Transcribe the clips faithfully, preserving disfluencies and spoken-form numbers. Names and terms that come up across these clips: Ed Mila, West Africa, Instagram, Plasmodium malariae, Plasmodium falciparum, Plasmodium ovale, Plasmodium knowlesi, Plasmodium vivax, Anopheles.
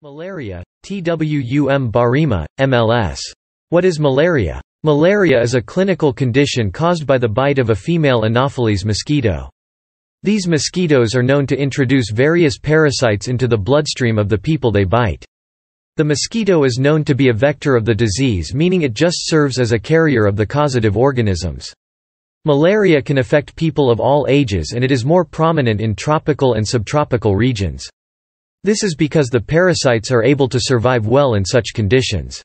Malaria, T W U M Barima, M L S. What is malaria? Malaria is a clinical condition caused by the bite of a female Anopheles mosquito. These mosquitoes are known to introduce various parasites into the bloodstream of the people they bite. The mosquito is known to be a vector of the disease, meaning it just serves as a carrier of the causative organisms. Malaria can affect people of all ages, and it is more prominent in tropical and subtropical regions. This is because the parasites are able to survive well in such conditions.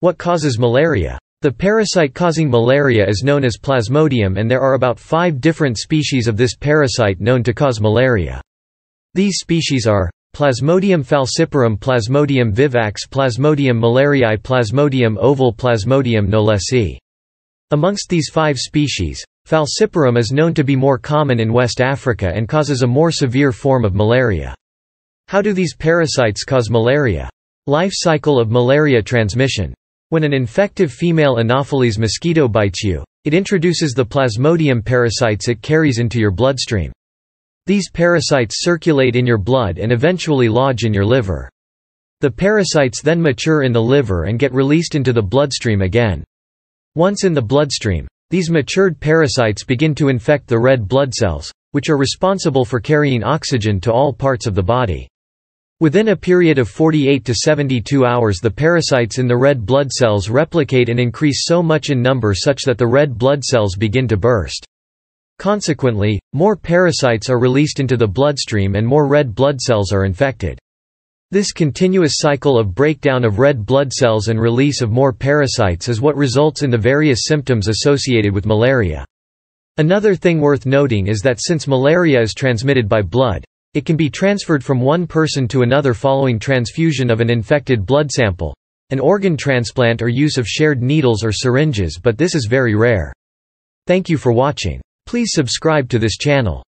What causes malaria? The parasite causing malaria is known as Plasmodium, and there are about five different species of this parasite known to cause malaria. These species are Plasmodium falciparum, Plasmodium vivax, Plasmodium malariae, Plasmodium ovale, Plasmodium knowlesi. Amongst these five species, falciparum is known to be more common in West Africa and causes a more severe form of malaria. How do these parasites cause malaria? Life cycle of malaria transmission. When an infective female Anopheles mosquito bites you, it introduces the Plasmodium parasites it carries into your bloodstream. These parasites circulate in your blood and eventually lodge in your liver. The parasites then mature in the liver and get released into the bloodstream again. Once in the bloodstream, these matured parasites begin to infect the red blood cells, which are responsible for carrying oxygen to all parts of the body. Within a period of forty-eight to seventy-two hours, the parasites in the red blood cells replicate and increase so much in number such that the red blood cells begin to burst. Consequently, more parasites are released into the bloodstream and more red blood cells are infected. This continuous cycle of breakdown of red blood cells and release of more parasites is what results in the various symptoms associated with malaria. Another thing worth noting is that since malaria is transmitted by blood, it can be transferred from one person to another following transfusion of an infected blood sample, an organ transplant, or use of shared needles or syringes, but this is very rare. Thank you for watching. Please subscribe to this channel.